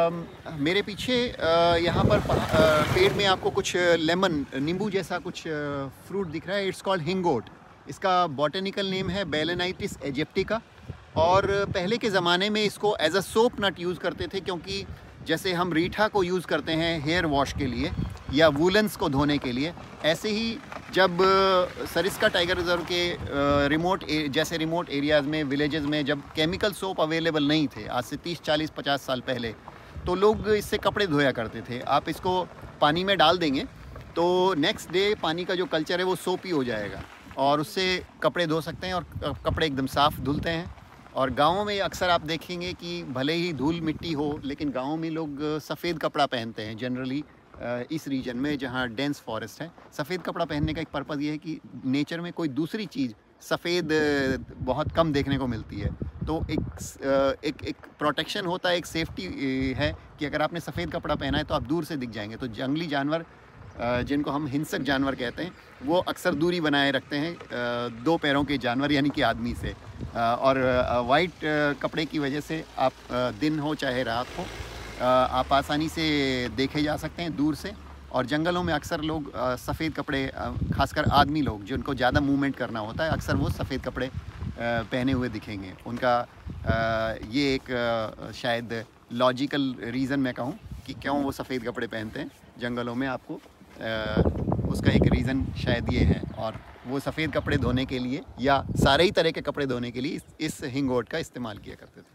मेरे पीछे यहाँ पर पेड़ में आपको कुछ लेमन नींबू जैसा कुछ फ्रूट दिख रहा है। इट्स कॉल्ड हिंगोट। इसका बॉटेनिकल नेम है बैलेनाइटिस एजिप्टिका। और पहले के ज़माने में इसको as a soap nut use करते थे, क्योंकि जैसे हम रीठा को यूज़ करते हैं हेयर वॉश के लिए या वूलन्स को धोने के लिए, ऐसे ही जब सरिस्का टाइगर रिजर्व के रिमोट एरियाज़ में, विलेजेस में जब केमिकल सोप अवेलेबल नहीं थे आज से 30, 40, 50 साल पहले, तो लोग इससे कपड़े धोया करते थे। आप इसको पानी में डाल देंगे तो नेक्स्ट डे पानी का जो कल्चर है वो सोपी हो जाएगा और उससे कपड़े धो सकते हैं और कपड़े एकदम साफ़ धुलते हैं। और गाँव में अक्सर आप देखेंगे कि भले ही धूल मिट्टी हो, लेकिन गाँव में लोग सफ़ेद कपड़ा पहनते हैं जनरली। इस रीजन में जहाँ डेंस फॉरेस्ट है, सफ़ेद कपड़ा पहनने का एक पर्पज़ ये है कि नेचर में कोई दूसरी चीज़ सफ़ेद बहुत कम देखने को मिलती है, तो एक प्रोटेक्शन होता है, एक सेफ्टी है कि अगर आपने सफ़ेद कपड़ा पहना है तो आप दूर से दिख जाएंगे। तो जंगली जानवर, जिनको हम हिंसक जानवर कहते हैं, वो अक्सर दूरी बनाए रखते हैं दो पैरों के जानवर यानी कि आदमी से। और वाइट कपड़े की वजह से आप दिन हो चाहे रात हो, आप आसानी से देखे जा सकते हैं दूर से। और जंगलों में अक्सर लोग सफ़ेद कपड़े, खासकर आदमी लोग जिनको ज़्यादा मूवमेंट करना होता है, अक्सर वो सफ़ेद कपड़े पहने हुए दिखेंगे। उनका ये एक शायद लॉजिकल रीज़न मैं कहूँ कि क्यों वो सफ़ेद कपड़े पहनते हैं जंगलों में, आपको उसका एक रीज़न शायद ये है। और वो सफ़ेद कपड़े धोने के लिए या सारे ही तरह के कपड़े धोने के लिए इस हिंगोट का इस्तेमाल किया करते थे।